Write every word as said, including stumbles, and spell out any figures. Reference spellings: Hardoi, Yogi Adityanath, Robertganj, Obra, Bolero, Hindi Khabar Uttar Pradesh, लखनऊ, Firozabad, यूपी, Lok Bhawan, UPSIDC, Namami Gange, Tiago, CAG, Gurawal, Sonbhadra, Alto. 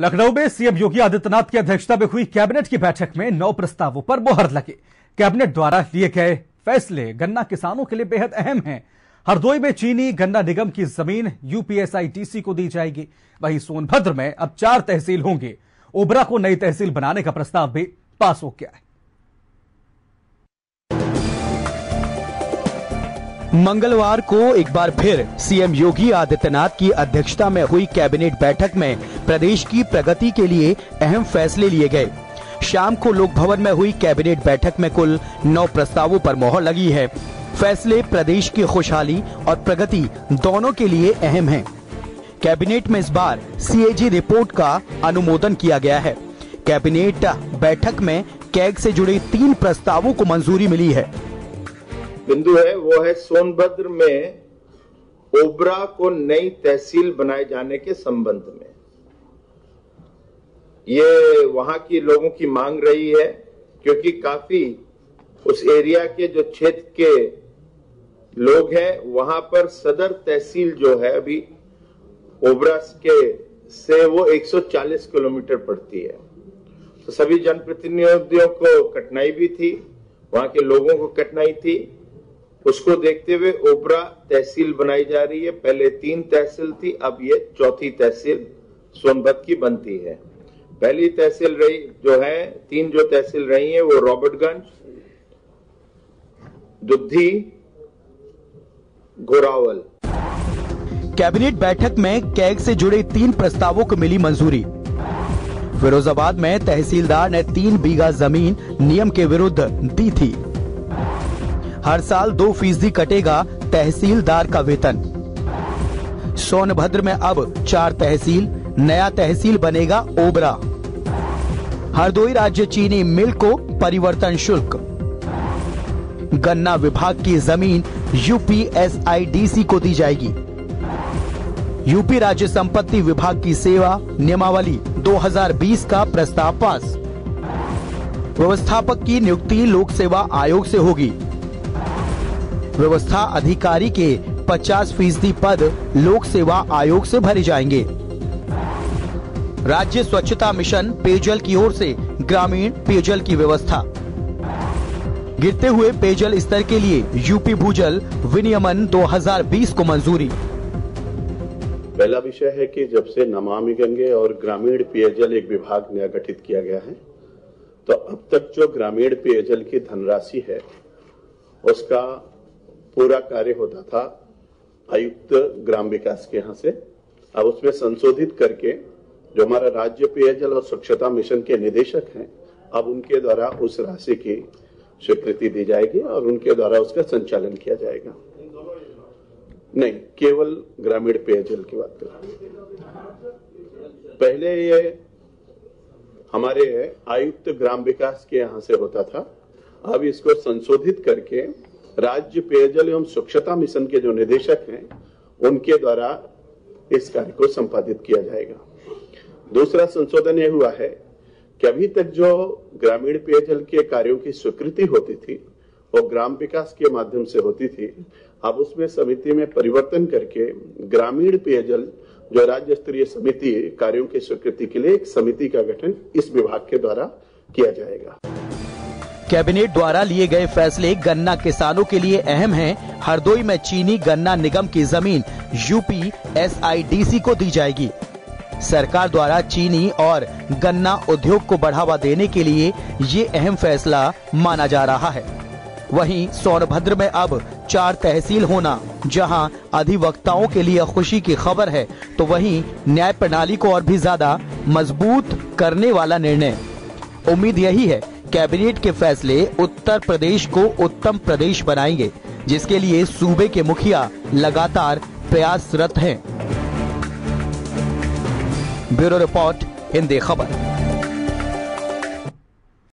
लखनऊ में सीएम योगी आदित्यनाथ की अध्यक्षता में हुई कैबिनेट की बैठक में नौ प्रस्तावों पर मोहर लगी। कैबिनेट द्वारा लिए गए फैसले गन्ना किसानों के लिए बेहद अहम हैं। हरदोई में चीनी गन्ना निगम की जमीन यूपीएसआईडीसी को दी जाएगी। वहीं सोनभद्र में अब चार तहसील होंगे। ओबरा को नई तहसील बनाने का प्रस्ताव भी पास हो गया है। मंगलवार को एक बार फिर सीएम योगी आदित्यनाथ की अध्यक्षता में हुई कैबिनेट बैठक में प्रदेश की प्रगति के लिए अहम फैसले लिए गए। शाम को लोक भवन में हुई कैबिनेट बैठक में कुल नौ प्रस्तावों पर मोहर लगी है। फैसले प्रदेश की खुशहाली और प्रगति दोनों के लिए अहम हैं। कैबिनेट में इस बार सीएजी रिपोर्ट का अनुमोदन किया गया है। कैबिनेट बैठक में कैग से जुड़े तीन प्रस्तावों को मंजूरी मिली है। बिंदु है वो है सोनभद्र में ओबरा को नई तहसील बनाए जाने के संबंध में, ये वहां की लोगों की मांग रही है क्योंकि काफी उस एरिया के जो क्षेत्र के लोग हैं वहां पर सदर तहसील जो है अभी ओबरा के से वो एक सौ चालीस किलोमीटर पड़ती है, तो सभी जनप्रतिनिधियों को कठिनाई भी थी, वहां के लोगों को कठिनाई थी। उसको देखते हुए ओबरा तहसील बनाई जा रही है। पहले तीन तहसील थी, अब ये चौथी तहसील सोनभद्र की बनती है। पहली तहसील रही जो है तीन जो तहसील रही है वो रॉबर्टगंज, दुधी, गुरावल। कैबिनेट बैठक में कैग से जुड़े तीन प्रस्तावों को मिली मंजूरी। फिरोजाबाद में तहसीलदार ने तीन बीघा जमीन नियम के विरुद्ध दी थी। हर साल दो फीसदी कटेगा तहसीलदार का वेतन। सोनभद्र में अब चार तहसील, नया तहसील बनेगा ओबरा। हरदोई राज्य चीनी मिल को परिवर्तन शुल्क। गन्ना विभाग की जमीन यूपीएसआईडीसी को दी जाएगी। यूपी राज्य संपत्ति विभाग की सेवा नियमावली दो हज़ार बीस का प्रस्ताव पास। व्यवस्थापक की नियुक्ति लोक सेवा आयोग से होगी। व्यवस्था अधिकारी के पचास फीसदी पद लोक सेवा आयोग से भरे जाएंगे। राज्य स्वच्छता मिशन पेयजल की ओर से ग्रामीण पेयजल की व्यवस्था। गिरते हुए पेयजल स्तर के लिए यूपी भूजल विनियमन दो हज़ार बीस को मंजूरी। पहला विषय है कि जब से नमामि गंगे और ग्रामीण पेयजल एक विभाग नया गठित किया गया है, तो अब तक जो ग्रामीण पेयजल की धनराशि है उसका पूरा कार्य होता था आयुक्त ग्राम विकास के यहाँ से। अब उसमें संशोधित करके जो हमारा राज्य पेयजल और स्वच्छता मिशन के निदेशक हैं, अब उनके द्वारा उस राशि की स्वीकृति दी जाएगी और उनके द्वारा उसका संचालन किया जाएगा। नहीं, केवल ग्रामीण पेयजल की बात करें, पहले ये हमारे आयुक्त ग्राम विकास के यहाँ से होता था। अब इसको संशोधित करके राज्य पेयजल एवं स्वच्छता मिशन के जो निदेशक हैं उनके द्वारा इस कार्य को संपादित किया जाएगा। दूसरा संशोधन यह हुआ है कि अभी तक जो ग्रामीण पेयजल के कार्यों की स्वीकृति होती थी वो ग्राम विकास के माध्यम से होती थी। अब उसमें समिति में परिवर्तन करके ग्रामीण पेयजल जो राज्य स्तरीय समिति कार्यों की स्वीकृति के लिए एक समिति का गठन इस विभाग के द्वारा किया जाएगा। कैबिनेट द्वारा लिए गए फैसले गन्ना किसानों के लिए अहम हैं। हरदोई में चीनी गन्ना निगम की जमीन यूपी एसआईडीसी को दी जाएगी। सरकार द्वारा चीनी और गन्ना उद्योग को बढ़ावा देने के लिए ये अहम फैसला माना जा रहा है। वहीं सोनभद्र में अब चार तहसील होना जहां अधिवक्ताओं के लिए खुशी की खबर है, तो वहीं न्याय प्रणाली को और भी ज्यादा मजबूत करने वाला निर्णय। उम्मीद यही है कैबिनेट के फैसले उत्तर प्रदेश को उत्तम प्रदेश बनाएंगे, जिसके लिए सूबे के मुखिया लगातार प्रयासरत हैं। ब्यूरो रिपोर्ट, हिंदी खबर।